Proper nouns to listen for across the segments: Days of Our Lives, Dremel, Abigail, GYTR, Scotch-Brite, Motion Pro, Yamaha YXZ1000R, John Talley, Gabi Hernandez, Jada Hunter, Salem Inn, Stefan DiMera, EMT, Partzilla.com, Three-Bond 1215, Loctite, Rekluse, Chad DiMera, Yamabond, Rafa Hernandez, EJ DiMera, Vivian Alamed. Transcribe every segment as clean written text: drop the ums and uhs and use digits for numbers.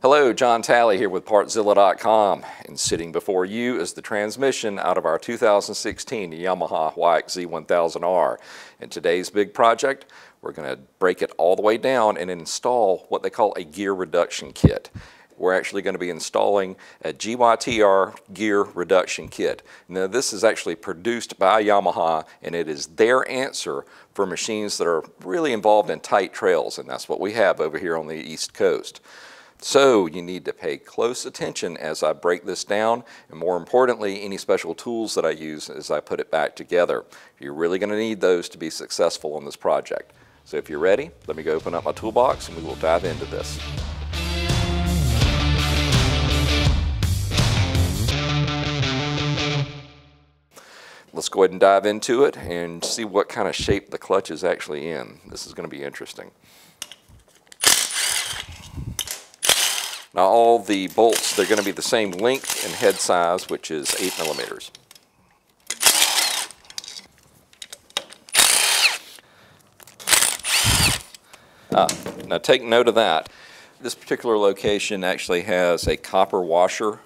Hello, John Talley here with Partzilla.com, and sitting before you is the transmission out of our 2016 Yamaha YXZ1000R. In today's big project, we're going to break it all the way down and install what they call a gear reduction kit. We're actually going to be installing a GYTR gear reduction kit. Now, this is actually produced by Yamaha, and it is their answer for machines that are really involved in tight trails, and that's what we have over here on the East Coast. So you need to pay close attention as I break this down, and more importantly, any special tools that I use as I put it back together. You're really going to need those to be successful on this project. So if you're ready, let me go open up my toolbox and we will dive into this. Let's go ahead and dive into it and see what kind of shape the clutch is actually in. This is going to be interesting. Now, all the bolts, they're going to be the same length and head size, which is 8 millimeters. Now, take note of that. This particular location actually has a copper washer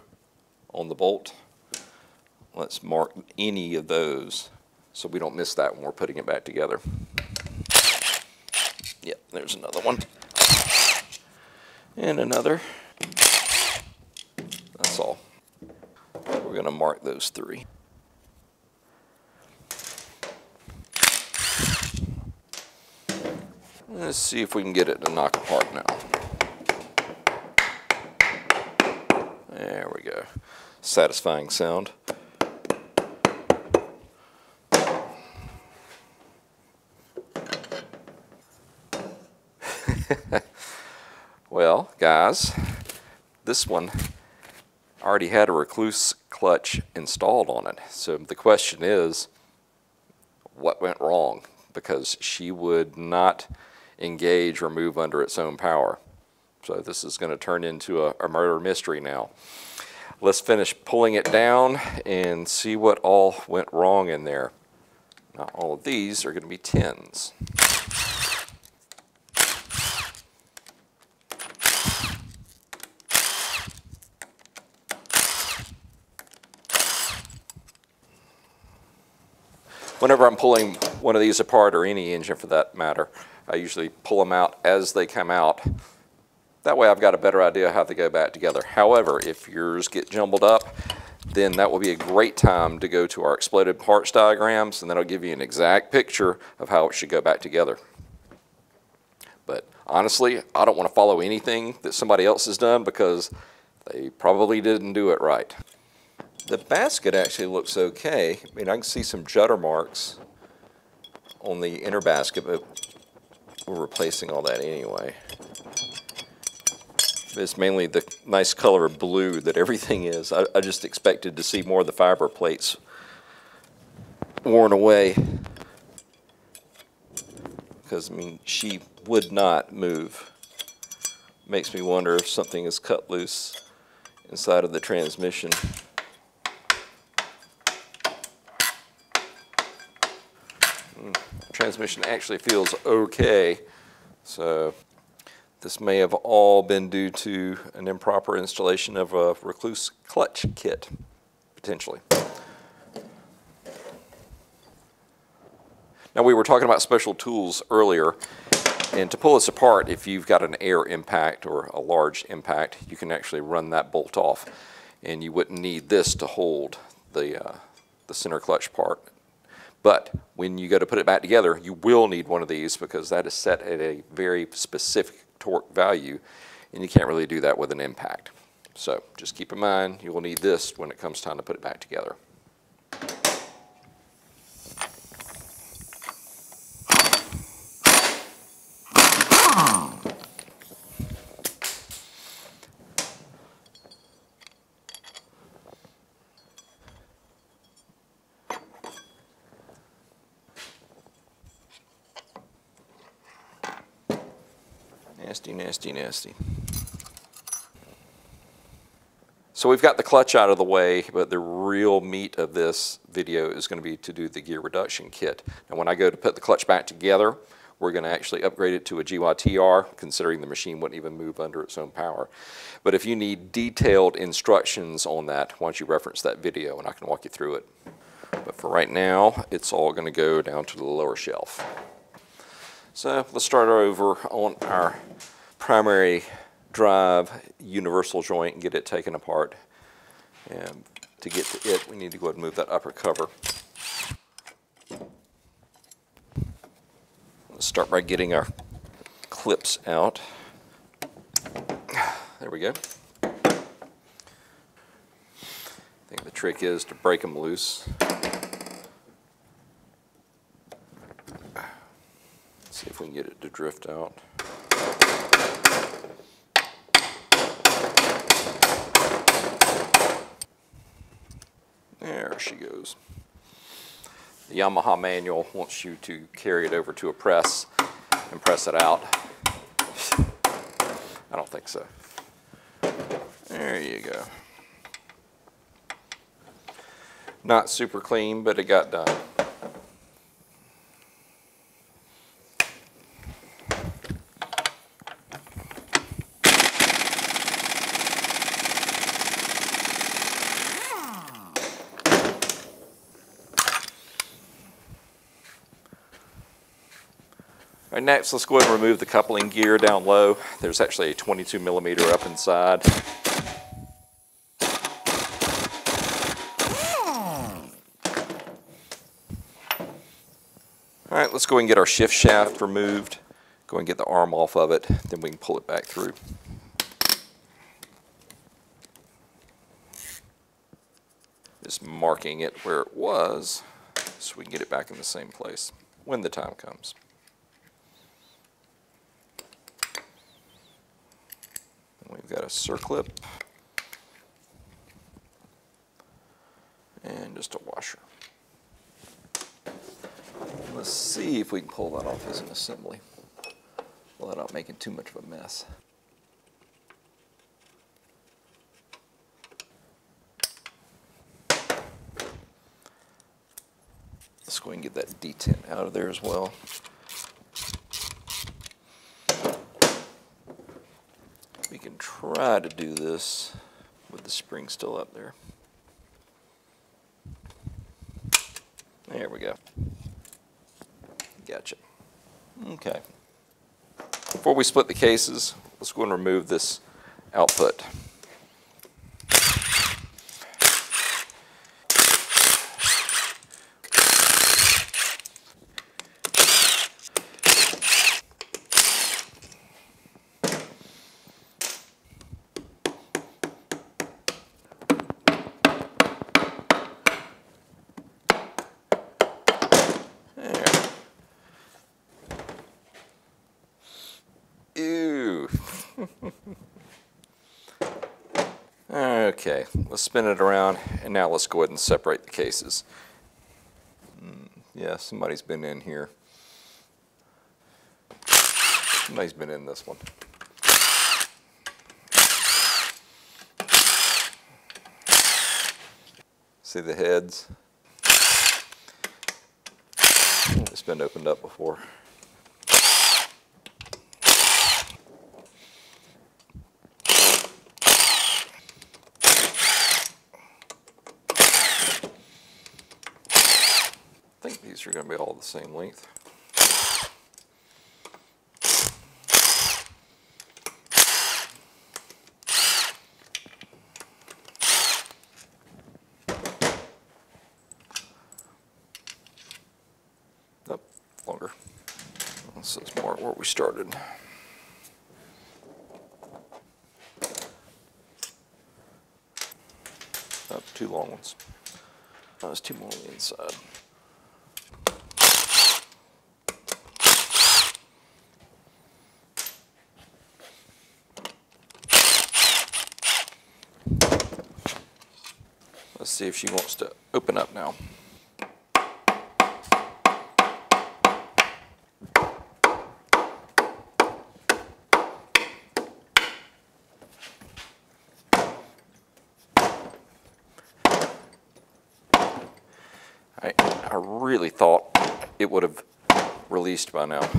on the bolt. Let's mark any of those so we don't miss that when we're putting it back together. Yep, there's another one. And another. That's all. We're going to mark those three. Let's see if we can get it to knock apart now. There we go. Satisfying sound. Well, guys, this one already had a Rekluse clutch installed on it. So the question is, what went wrong? Because she would not engage or move under its own power. So this is going to turn into a murder mystery now. Let's finish pulling it down and see what all went wrong in there. Now, all of these are going to be 10s. Whenever I'm pulling one of these apart, or any engine for that matter, I usually pull them out as they come out. That way I've got a better idea how they go back together. However, if yours get jumbled up, then that will be a great time to go to our exploded parts diagrams, and that'll give you an exact picture of how it should go back together. But honestly, I don't want to follow anything that somebody else has done because they probably didn't do it right. The basket actually looks okay. I mean, I can see some judder marks on the inner basket, but we're replacing all that anyway. It's mainly the nice color of blue that everything is. I just expected to see more of the fiber plates worn away because, I mean, she would not move. Makes me wonder if something is cut loose inside of the transmission. Transmission actually feels okay, so this may have all been due to an improper installation of a Rekluse clutch kit, potentially. Now, we were talking about special tools earlier, and to pull this apart, if you've got an air impact or a large impact, you can actually run that bolt off, and you wouldn't need this to hold the center clutch part. But when you go to put it back together, you will need one of these because that is set at a very specific torque value, and you can't really do that with an impact. So just keep in mind, you will need this when it comes time to put it back together. Nasty, nasty, nasty. So we've got the clutch out of the way, but the real meat of this video is going to be to do the gear reduction kit. And when I go to put the clutch back together, We're going to actually upgrade it to a GYTR, considering the machine wouldn't even move under its own power. But if you need detailed instructions on that, why don't you reference that video and I can walk you through it. But for right now, it's all going to go down to the lower shelf. So let's start over on our primary drive universal joint and get it taken apart. And to get to it, we need to go ahead and move that upper cover. Let's start by getting our clips out. There we go. I think the trick is to break them loose. Let's see if we can get it to drift out. There she goes. The Yamaha manual wants you to carry it over to a press and press it out. I don't think so. There you go. Not super clean, but it got done. Right, next, let's go ahead and remove the coupling gear down low. There's actually a 22 millimeter up inside. All right, let's go and get our shift shaft removed. Go and get the arm off of it, then we can pull it back through. Just marking it where it was so we can get it back in the same place when the time comes. And we've got a circlip and just a washer. Let's see if we can pull that off as an assembly without making too much of a mess. Let's go and get that detent out of there as well. We can try to do this with the spring still up there. There we go. Gotcha. Okay. Before we split the cases, let's go and remove this output. Okay, let's spin it around, and now let's go ahead and separate the cases. Yeah, somebody's been in here. Somebody's been in this one. See the heads? It's been opened up before. These are going to be all the same length. Nope, longer. This is more where we started. Nope, two long ones. No, there's two more on the inside. Let's see if she wants to open up now. I really thought it would have released by now.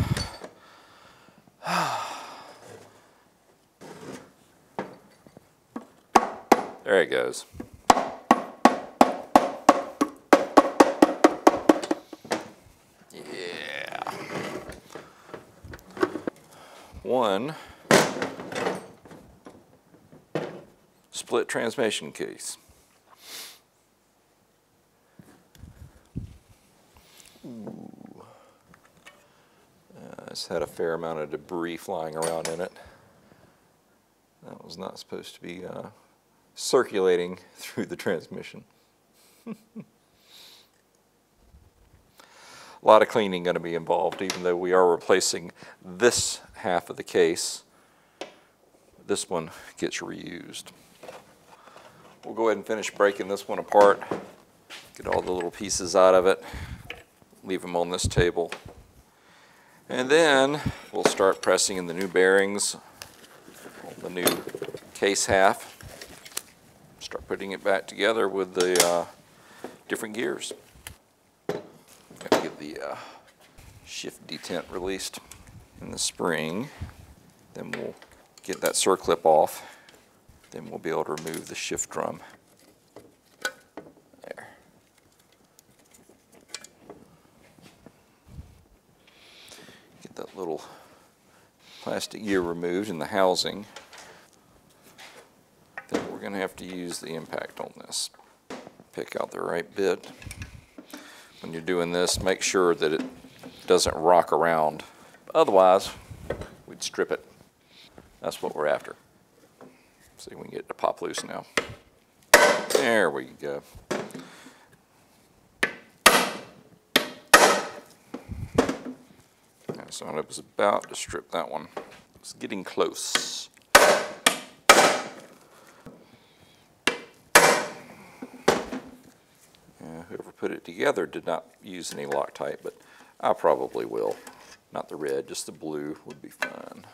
There it goes. Yeah. One split transmission case. Ooh. It's had a fair amount of debris flying around in it. That was not supposed to be circulating through the transmission. A lot of cleaning going to be involved, even though we are replacing this half of the case. This one gets reused. We'll go ahead and finish breaking this one apart, get all the little pieces out of it, leave them on this table, and then we'll start pressing in the new bearings on the new case half. Start putting it back together with the different gears. Gotta get the shift detent released in the spring, then we'll get that circlip off, then we'll be able to remove the shift drum. There. Get that little plastic gear removed in the housing. Then we're going to have to use the impact on this. Pick out the right bit. When you're doing this, make sure that it doesn't rock around. Otherwise, we'd strip it. That's what we're after. See if we can get it to pop loose now. There we go. So I was about to strip that one. It's getting close. Whoever put it together did not use any Loctite, but I probably will. Not the red, just the blue would be fine.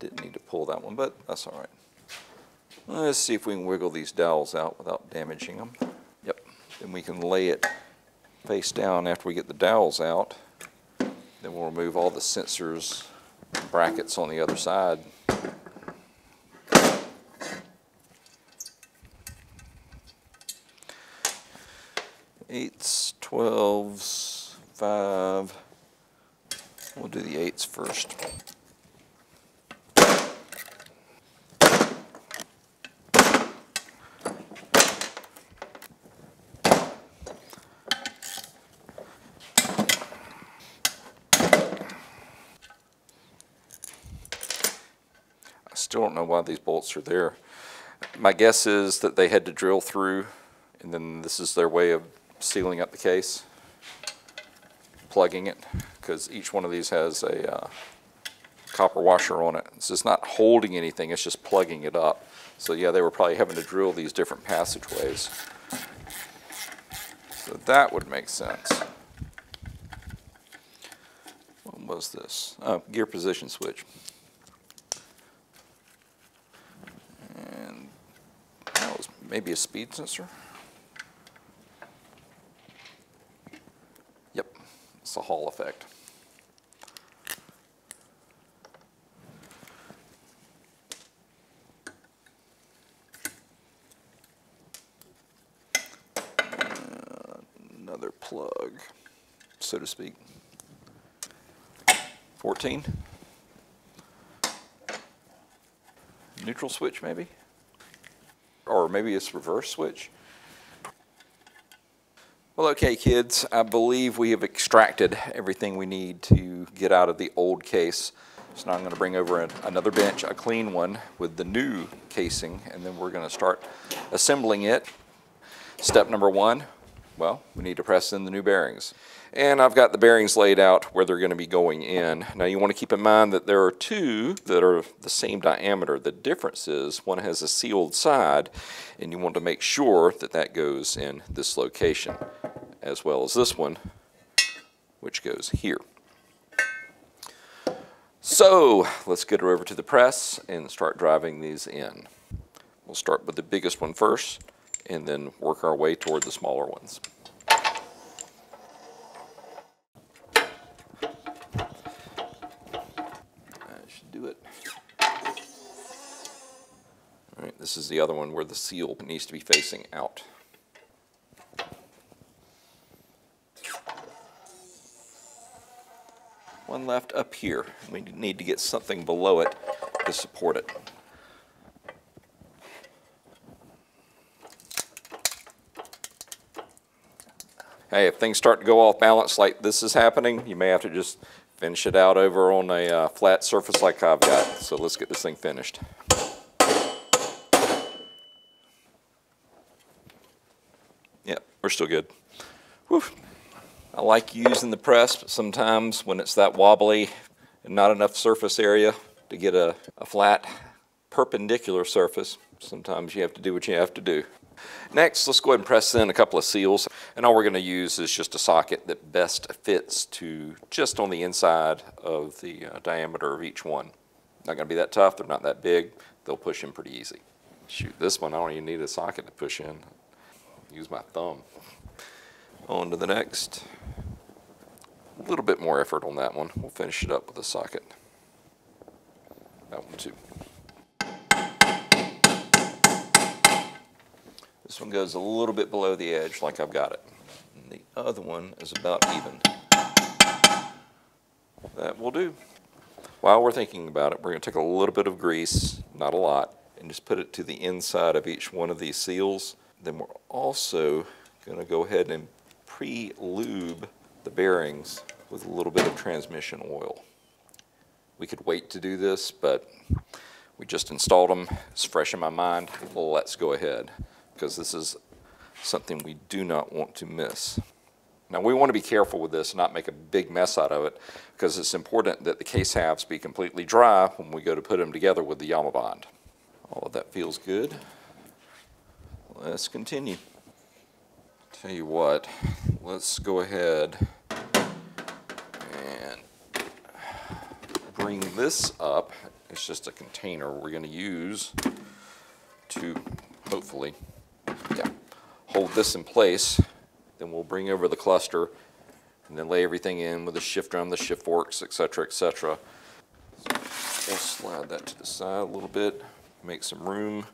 Didn't need to pull that one, but that's all right. Let's see if we can wiggle these dowels out without damaging them. Yep. Then we can lay it face down after we get the dowels out. Then we'll remove all the sensors and brackets on the other side. Eights, 12s, 5. We'll do the 8s first. I don't know why these bolts are there. My guess is that they had to drill through, and then this is their way of sealing up the case, plugging it, because each one of these has a copper washer on it. So it's not holding anything, it's just plugging it up. So yeah, they were probably having to drill these different passageways. So that would make sense. What was this? Oh, gear position switch. Maybe a speed sensor. Yep, it's a Hall effect. Another plug, so to speak. 14. Neutral switch, maybe? Or maybe it's reverse switch. Well, okay kids, I believe we have extracted everything we need to get out of the old case. So now I'm gonna bring over another bench, a clean one, with the new casing, and then we're gonna start assembling it. Step number one, well, we need to press in the new bearings. And I've got the bearings laid out where they're gonna be going in. Now you wanna keep in mind that there are two that are the same diameter. The difference is one has a sealed side, and you want to make sure that that goes in this location, as well as this one, which goes here. So let's get her over to the press and start driving these in. We'll start with the biggest one first, and then work our way toward the smaller ones. do it. All right, this is the other one where the seal needs to be facing out. One left up here. We need to get something below it to support it. Hey, if things start to go off balance like this is happening, you may have to just finish it out over on a flat surface like I've got. So let's get this thing finished. Yeah, we're still good. Whew. I like using the press, but sometimes when it's that wobbly and not enough surface area to get a flat perpendicular surface, sometimes you have to do what you have to do. Next, let's go ahead and press in a couple of seals, and all we're going to use is just a socket that best fits to just on the inside of the diameter of each one. Not going to be that tough, they're not that big, they'll push in pretty easy. Shoot, this one I don't even need a socket to push in. Use my thumb. On to the next. A little bit more effort on that one. We'll finish it up with a socket. That one too. This one goes a little bit below the edge like I've got it. And the other one is about even. That will do. While we're thinking about it, we're going to take a little bit of grease, not a lot, and just put it to the inside of each one of these seals. Then we're also going to go ahead and pre-lube the bearings with a little bit of transmission oil. We could wait to do this, but we just installed them. It's fresh in my mind. Let's go ahead, because this is something we do not want to miss. Now, we want to be careful with this and not make a big mess out of it, because it's important that the case halves be completely dry when we go to put them together with the Yamabond. All of that feels good. Let's continue. Tell you what, let's go ahead and bring this up. It's just a container we're going to use to hopefully hold this in place. Then we'll bring over the cluster and then lay everything in with the shift drum, the shift forks, etc., etc. So we'll slide that to the side a little bit, make some room,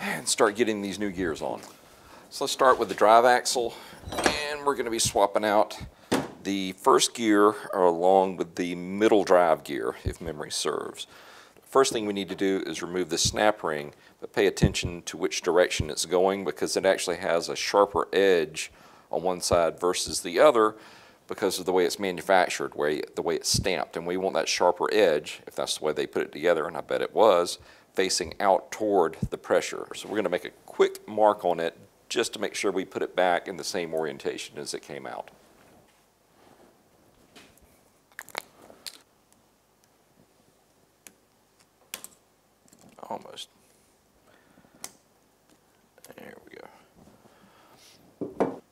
and start getting these new gears on. So let's start with the drive axle, and we're going to be swapping out the first gear along with the middle drive gear, if memory serves. First thing we need to do is remove the snap ring, but pay attention to which direction it's going, because it actually has a sharper edge on one side versus the other because of the way it's manufactured, the way it's stamped, and we want that sharper edge, if that's the way they put it together, and I bet it was, facing out toward the pressure. So we're going to make a quick mark on it just to make sure we put it back in the same orientation as it came out. Almost. There we go.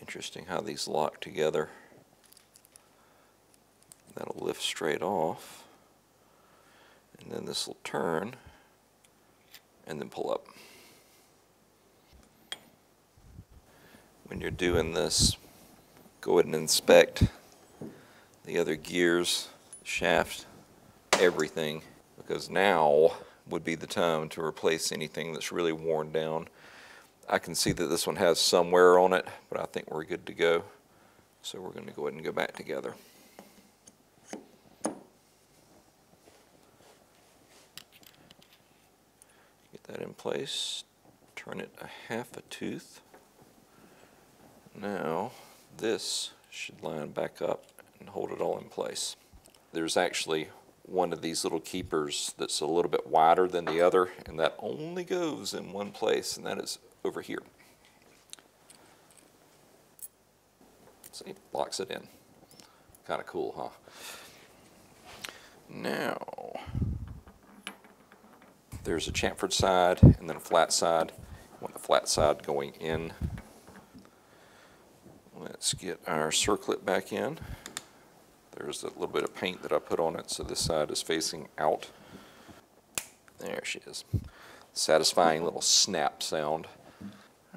Interesting how these lock together. That'll lift straight off, and then this will turn and then pull up. When you're doing this, go ahead and inspect the other gears, shaft, everything, because now would be the time to replace anything that's really worn down. I can see that this one has some wear on it, but I think we're good to go. So we're going to go ahead and go back together. That in place, turn it a half a tooth. Now this should line back up and hold it all in place. There's actually one of these little keepers that's a little bit wider than the other, and that only goes in one place, and that is over here. See, locks it in. Kind of cool, huh? Now there's a chamfered side and then a flat side. I want the flat side going in. Let's get our circlet back in. There's a little bit of paint that I put on it, so this side is facing out. There she is. Satisfying little snap sound.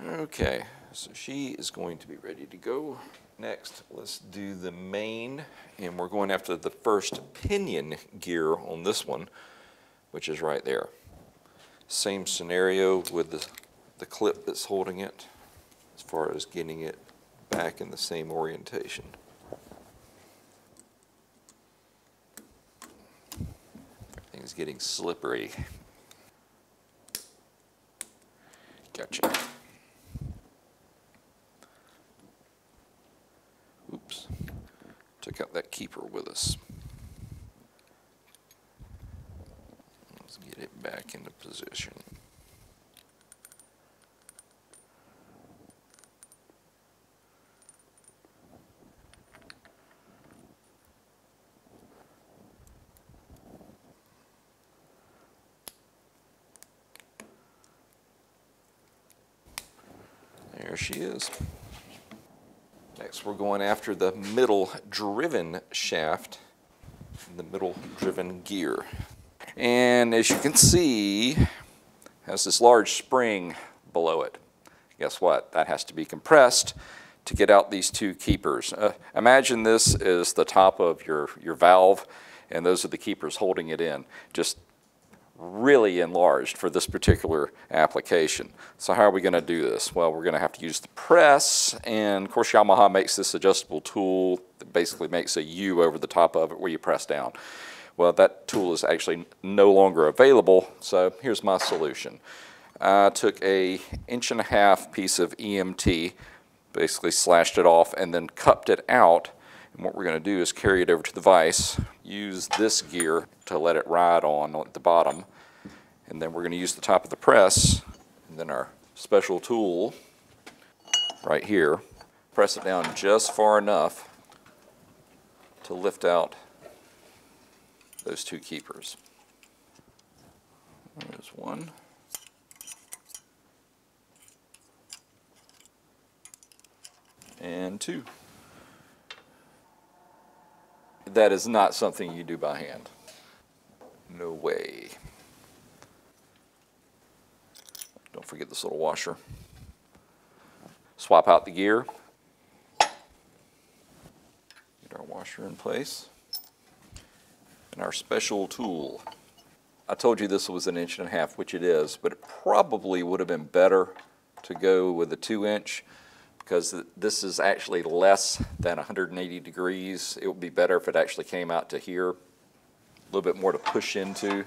Okay, So she is going to be ready to go. Next, let's do the main, and we're going after the first pinion gear on this one, which is right there. Same scenario with the clip that's holding it, as far as getting it back in the same orientation. Everything's getting slippery. Gotcha. Oops, took out that keeper with us. Let's get it back into position. There she is. Next, we're going after the middle driven shaft and the middle driven gear. And as you can see, it has this large spring below it. Guess what? That has to be compressed to get out these two keepers. Imagine this is the top of your valve, and those are the keepers holding it in. Just really enlarged for this particular application. So how are we going to do this? Well, we're going to have to use the press, and of course Yamaha makes this adjustable tool that basically makes a U over the top of it where you press down. Well, that tool is actually no longer available, so here's my solution. I took an 1.5 inch piece of EMT, basically slashed it off, and then cupped it out. And what we're going to do is carry it over to the vise, use this gear to let it ride on at the bottom, and then we're going to use the top of the press, and then our special tool right here, press it down just far enough to lift out those two keepers. There's one. And two. That is not something you do by hand. No way. Don't forget this little washer. Swap out the gear. Get our washer in place. And our special tool. I told you this was an 1.5 inch, which it is, but it probably would have been better to go with a 2 inch. Because this is actually less than 180 degrees. It would be better if it actually came out to here. A little bit more to push into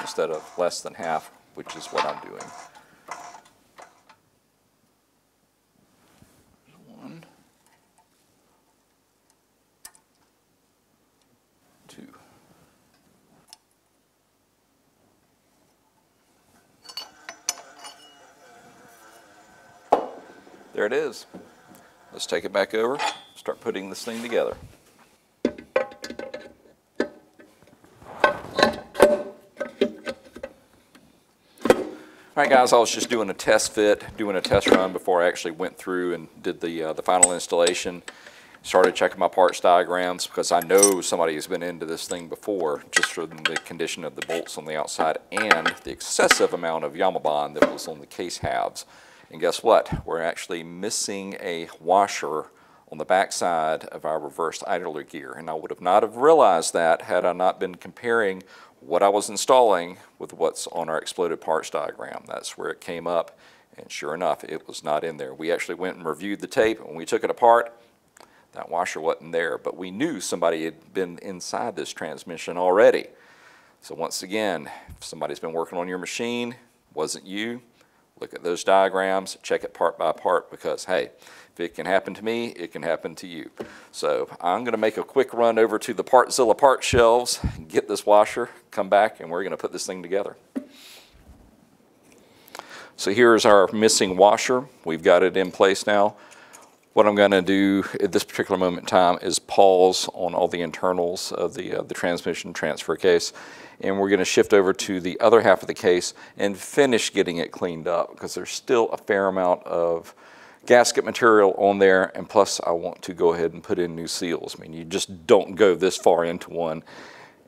instead of less than half, which is what I'm doing. There's one. Two. There it is. Let's take it back over, start putting this thing together. All right, guys, I was just doing a test fit, doing a test run before I actually went through and did the final installation. Started checking my parts diagrams because I know somebody has been into this thing before, just from the condition of the bolts on the outside and the excessive amount of Yamabond that was on the case halves. And guess what? We're actually missing a washer on the backside of our reversed idler gear. And I would have not have realized that had I not been comparing what I was installing with what's on our exploded parts diagram. That's where it came up. And sure enough, it was not in there. We actually went and reviewed the tape. When we took it apart, that washer wasn't there. But we knew somebody had been inside this transmission already. So once again, if somebody's been working on your machine, wasn't you, look at those diagrams, check it part by part, because hey, if it can happen to me, it can happen to you. So I'm gonna make a quick run over to the Partzilla part shelves, get this washer, come back, and we're gonna put this thing together. So here's our missing washer. We've got it in place now. What I'm gonna do at this particular moment in time is pause on all the internals of the transmission transfer case, and we're gonna shift over to the other half of the case and finish getting it cleaned up, because there's still a fair amount of gasket material on there, and plus I want to go ahead and put in new seals. I mean, you just don't go this far into one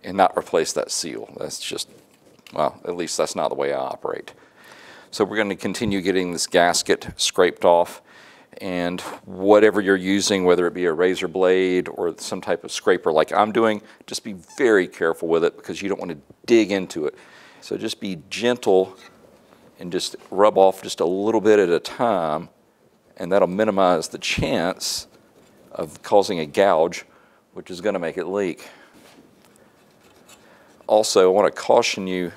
and not replace that seal. That's just, well, at least that's not the way I operate. So we're gonna continue getting this gasket scraped off. and whatever you're using, whether it be a razor blade or some type of scraper like I'm doing, just be very careful with it because you don't want to dig into it. So just be gentle and just rub off just a little bit at a time, and that'll minimize the chance of causing a gouge, which is going to make it leak. Also, I want to caution you,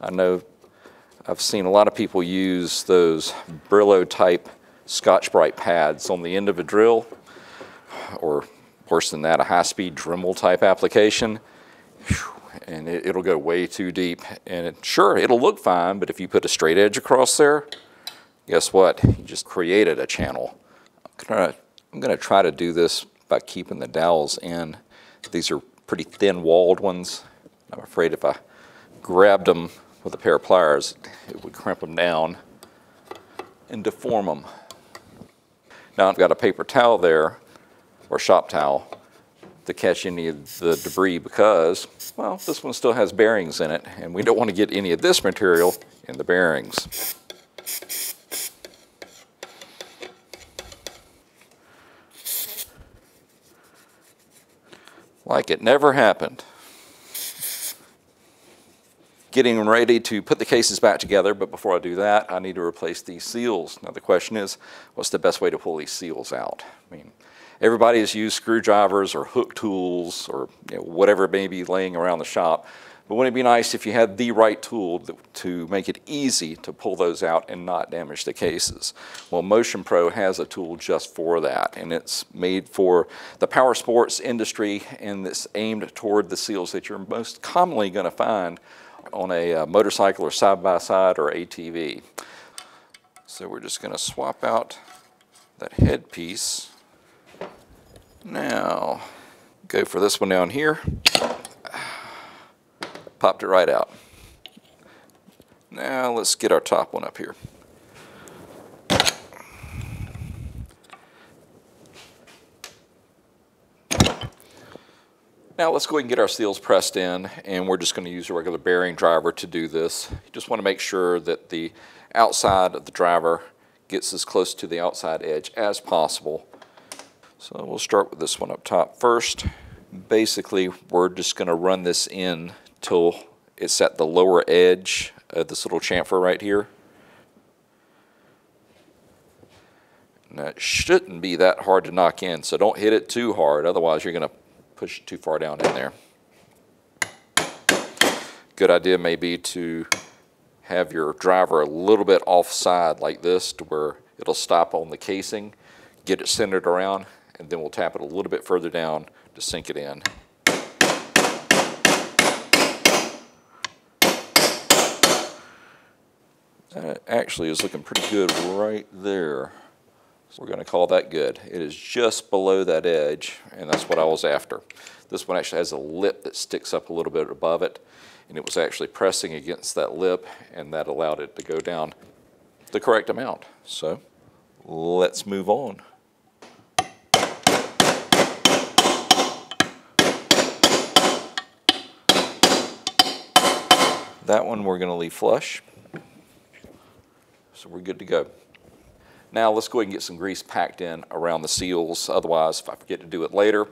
I know I've seen a lot of people use those Brillo type Scotch-Brite pads on the end of a drill, or worse than that, a high-speed Dremel type application, and it'll go way too deep. And sure, it'll look fine, but if you put a straight edge across there, guess what? You just created a channel. I'm gonna try to do this by keeping the dowels in. These are pretty thin-walled ones. I'm afraid if I grabbed them with a pair of pliers, it would crimp them down and deform them. Now I've got a paper towel there, or shop towel, to catch any of the debris because, well, this one still has bearings in it, and we don't want to get any of this material in the bearings. Like it never happened. Getting ready to put the cases back together, but before I do that, I need to replace these seals. Now the question is, what's the best way to pull these seals out? I mean, everybody has used screwdrivers or hook tools or whatever may be laying around the shop, but wouldn't it be nice if you had the right tool to make it easy to pull those out and not damage the cases? Well, Motion Pro has a tool just for that, and it's made for the power sports industry, and it's aimed toward the seals that you're most commonly going to find on a motorcycle or side-by-side or ATV. So we're just going to swap out that headpiece. Now, go for this one down here. Popped it right out. Now let's get our top one up here. Now let's go ahead and get our seals pressed in, and we're just going to use a regular bearing driver to do this. You just want to make sure that the outside of the driver gets as close to the outside edge as possible. So we'll start with this one up top first. Basically, we're just going to run this in till it's at the lower edge of this little chamfer right here. Now it shouldn't be that hard to knock in, so don't hit it too hard, otherwise you're going to push it too far down in there. Good idea may be to have your driver a little bit offside like this to where it'll stop on the casing, get it centered around, and then we'll tap it a little bit further down to sink it in. That actually is looking pretty good right there. So we're going to call that good. It is just below that edge, and that's what I was after. This one actually has a lip that sticks up a little bit above it, and it was actually pressing against that lip, and that allowed it to go down the correct amount. So let's move on. That one we're going to leave flush, so we're good to go. Now let's go ahead and get some grease packed in around the seals. Otherwise, if I forget to do it later,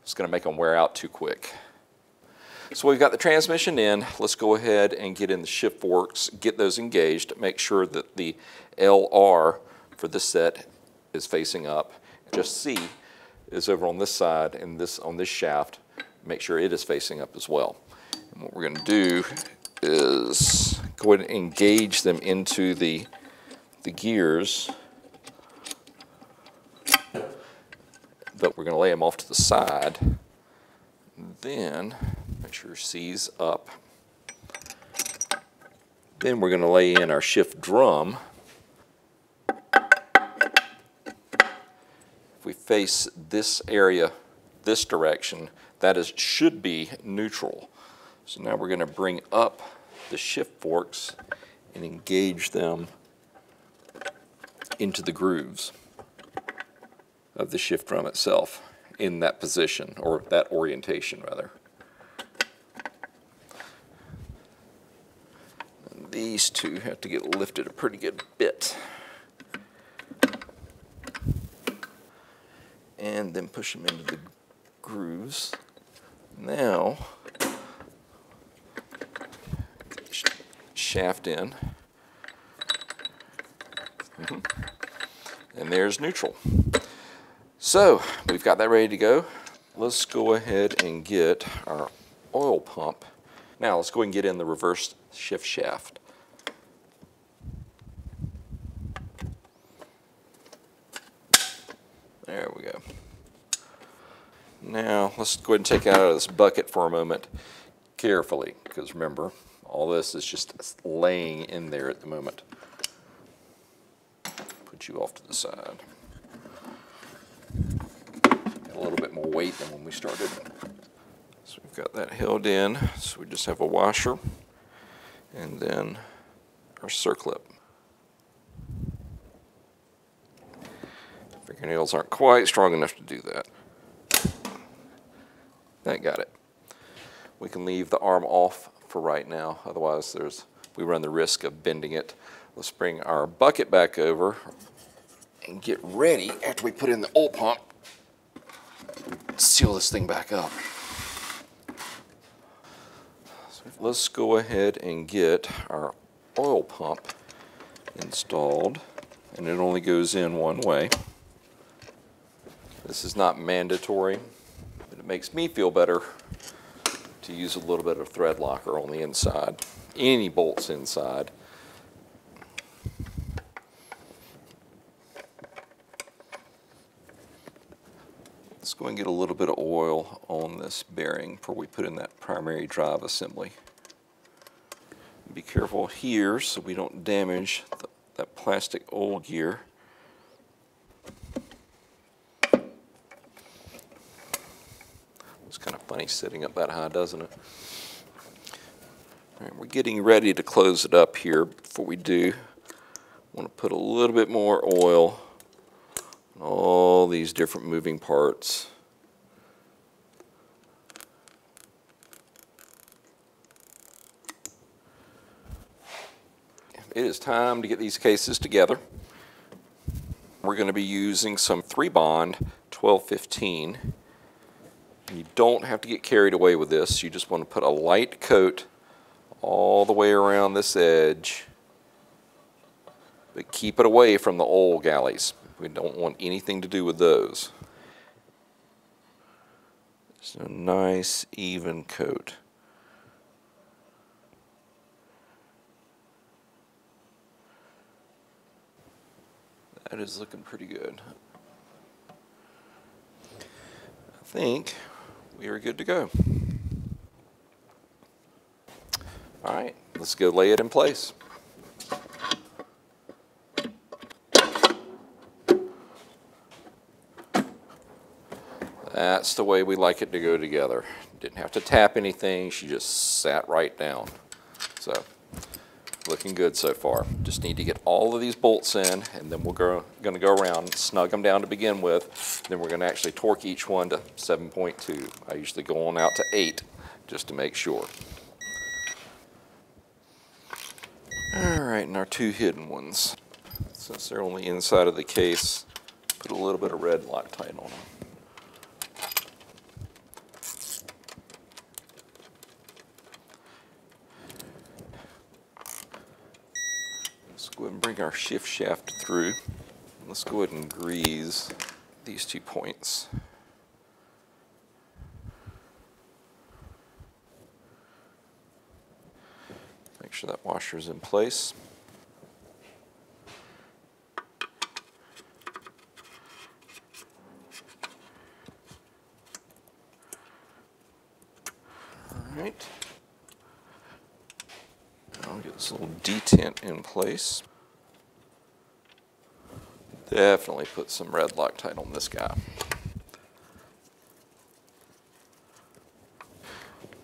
it's going to make them wear out too quick. So we've got the transmission in. Let's go ahead and get in the shift forks, get those engaged, make sure that the LR for this set is facing up. Just C is over on this side, and this on this shaft, make sure it is facing up as well. And what we're going to do is go ahead and engage them into the gears, but we're going to lay them off to the side. Then make sure C's up. Then we're going to lay in our shift drum. If we face this area this direction, that is should be neutral. So now we're going to bring up the shift forks and engage them into the grooves of the shift drum itself in that position, or that orientation rather. And these two have to get lifted a pretty good bit. and then push them into the grooves. Now, shaft in. And there's neutral. So we've got that ready to go. Let's go ahead and get our oil pump. Now let's go ahead and get in the reverse shift shaft. There we go. Now let's go ahead and take it out of this bucket for a moment carefully, because remember, all this is just laying in there at the moment. Put you off to the side. Got a little bit more weight than when we started. So we've got that held in, so we just have a washer and then our circlip. Fingernails aren't quite strong enough to do that. That got it. We can leave the arm off for right now, otherwise we run the risk of bending it. Let's bring our bucket back over and get ready after we put in the oil pump. Seal this thing back up. So let's go ahead and get our oil pump installed, and it only goes in one way. This is not mandatory, but it makes me feel better to use a little bit of thread locker on the inside, any bolts inside. Let's go and get a little bit of oil on this bearing before we put in that primary drive assembly. Be careful here so we don't damage that plastic oil gear. Funny sitting up that high, doesn't it? All right, we're getting ready to close it up here. Before we do, I want to put a little bit more oil on all these different moving parts. It is time to get these cases together. We're going to be using some Three-Bond 1215. You don't have to get carried away with this. You just want to put a light coat all the way around this edge, but keep it away from the oil galleys. We don't want anything to do with those. It's a nice even coat. That is looking pretty good. I think we are good to go. All right, let's go lay it in place. That's the way we like it to go together. Didn't have to tap anything, she just sat right down. So, looking good so far. Just need to get all of these bolts in, and then we're gonna go around and snug them down to begin with. Then we're gonna actually torque each one to 7.2. I usually go on out to 8 just to make sure. All right, and our two hidden ones. Since they're only inside of the case, put a little bit of red Loctite on them. Go ahead and bring our shift shaft through. Let's go ahead and grease these two points. Make sure that washer's in place. All right. I'll get this little detent in place. Definitely put some red Loctite on this guy.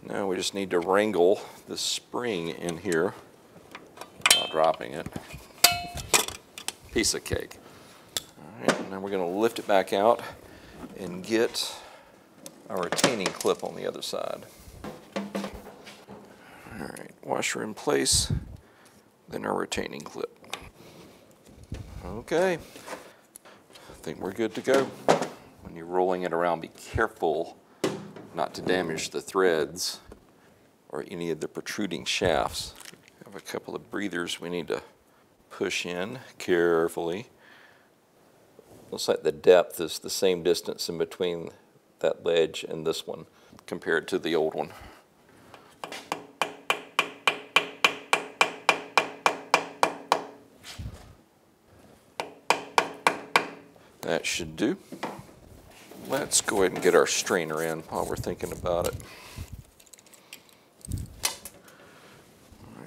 Now we just need to wrangle the spring in here without dropping it. Piece of cake. All right, now we're going to lift it back out and get our retaining clip on the other side. All right, washer in place, then our retaining clip. Okay, I think we're good to go. When you're rolling it around, be careful not to damage the threads or any of the protruding shafts. We have a couple of breathers we need to push in carefully. Looks like the depth is the same distance in between that ledge and this one compared to the old one. That should do. Let's go ahead and get our strainer in while we're thinking about it.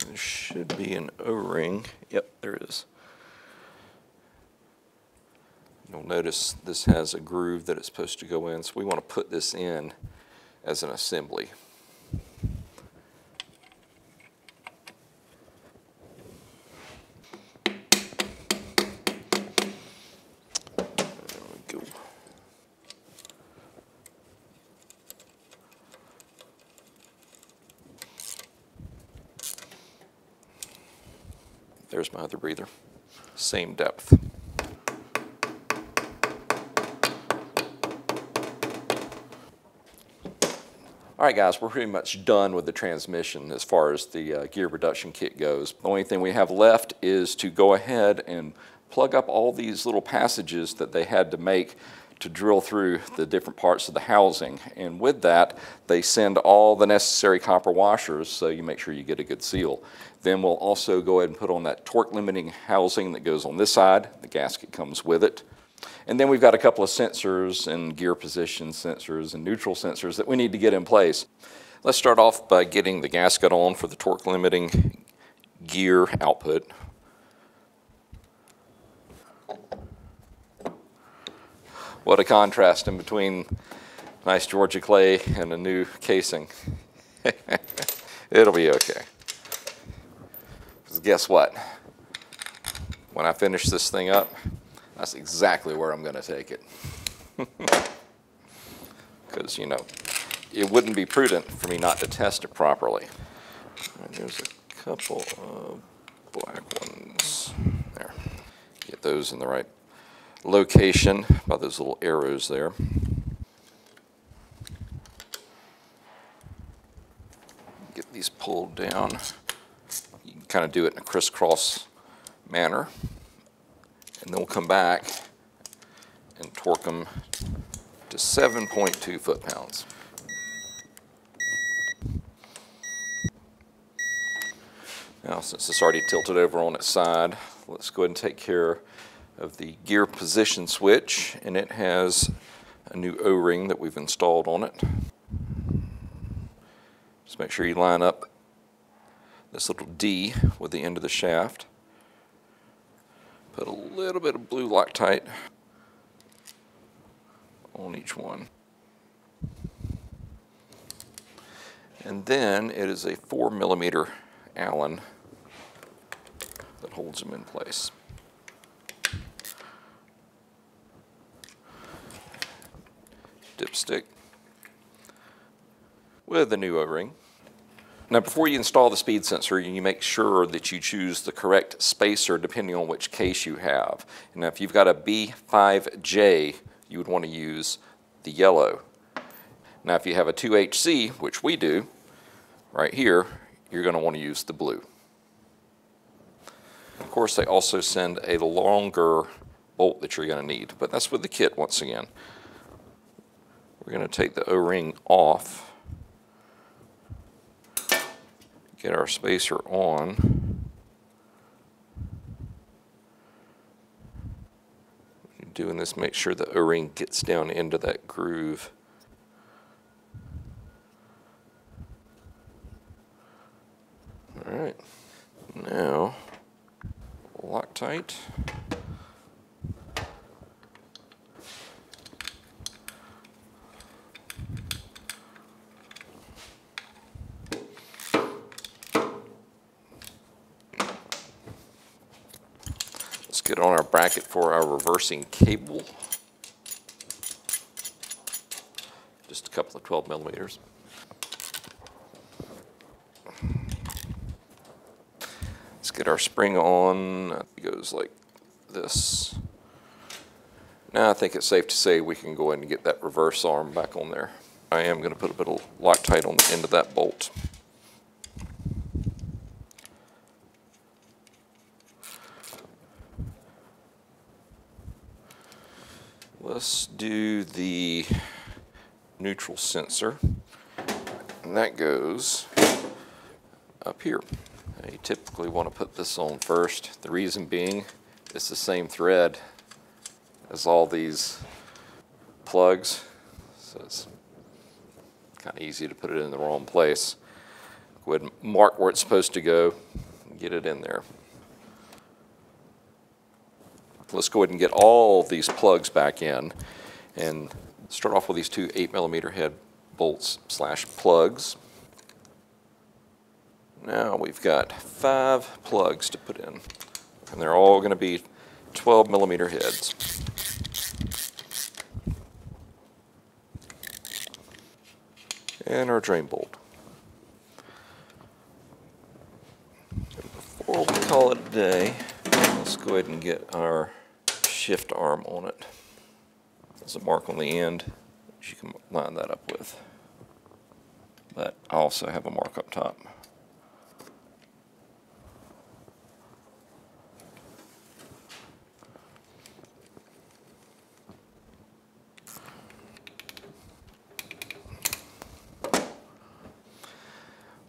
There should be an O-ring. Yep, there is. You'll notice this has a groove that it's supposed to go in, so we want to put this in as an assembly. There's my other breather, same depth. All right guys, we're pretty much done with the transmission as far as the gear reduction kit goes. The only thing we have left is to go ahead and plug up all these little passages that they had to make to drill through the different parts of the housing. And with that, they send all the necessary copper washers, so you make sure you get a good seal. Then we'll also go ahead and put on that torque limiting housing that goes on this side. The gasket comes with it. And then we've got a couple of sensors and gear position sensors and neutral sensors that we need to get in place. Let's start off by getting the gasket on for the torque limiting gear output. What a contrast in between nice Georgia clay and a new casing. It'll be okay. Because guess what? When I finish this thing up, that's exactly where I'm going to take it. Because, you know, it wouldn't be prudent for me not to test it properly. And there's a couple of black ones. There. Get those in the right location by those little arrows there. Get these pulled down. You can kind of do it in a crisscross manner. And then we'll come back and torque them to 7.2 foot-pounds. Now, since it's already tilted over on its side, let's go ahead and take care of the gear position switch, and it has a new O-ring that we've installed on it. Just make sure you line up this little D with the end of the shaft. Put a little bit of blue Loctite on each one. And then it is a 4mm Allen that holds them in place. Dipstick with a new O-ring. Now, before you install the speed sensor, you make sure that you choose the correct spacer depending on which case you have. Now, if you've got a B5J, you would want to use the yellow. Now, if you have a 2HC, which we do, right here, you're going to want to use the blue. Of course, they also send a longer bolt that you're going to need, but that's with the kit once again. We're going to take the O-ring off, get our spacer on. When you're doing this, make sure the O-ring gets down into that groove. All right, now Loctite. Get on our bracket for our reversing cable. Just a couple of 12mm. Let's get our spring on. It goes like this. Now I think it's safe to say we can go ahead and get that reverse arm back on there. I am going to put a bit of Loctite on the end of that bolt. Let's do the neutral sensor, and that goes up here. Now you typically want to put this on first. The reason being, it's the same thread as all these plugs, so it's kind of easy to put it in the wrong place. Go ahead and mark where it's supposed to go and get it in there. Let's go ahead and get all these plugs back in and start off with these two 8mm head bolts / plugs. Now we've got 5 plugs to put in, and they're all going to be 12mm heads. And our drain bolt. And before we call it a day, let's go ahead and get our shift arm on it. There's a mark on the end that you can line that up with. But I also have a mark up top.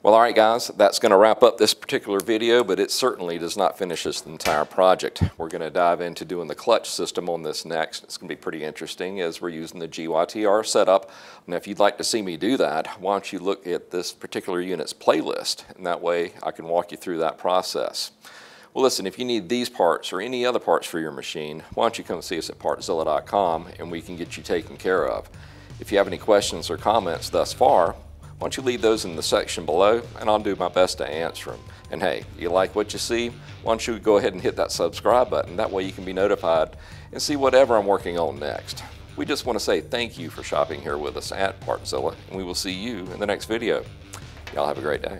Well, all right, guys, that's going to wrap up this particular video, but it certainly does not finish this entire project. We're going to dive into doing the clutch system on this next. It's going to be pretty interesting as we're using the GYTR setup. And if you'd like to see me do that, why don't you look at this particular unit's playlist, and that way I can walk you through that process. Well, listen, if you need these parts or any other parts for your machine, why don't you come see us at Partzilla.com, and we can get you taken care of. If you have any questions or comments thus far, why don't you leave those in the section below, and I'll do my best to answer them. And hey, you like what you see? Why don't you go ahead and hit that subscribe button? That way you can be notified and see whatever I'm working on next. We just want to say thank you for shopping here with us at Partzilla, and we will see you in the next video. Y'all have a great day.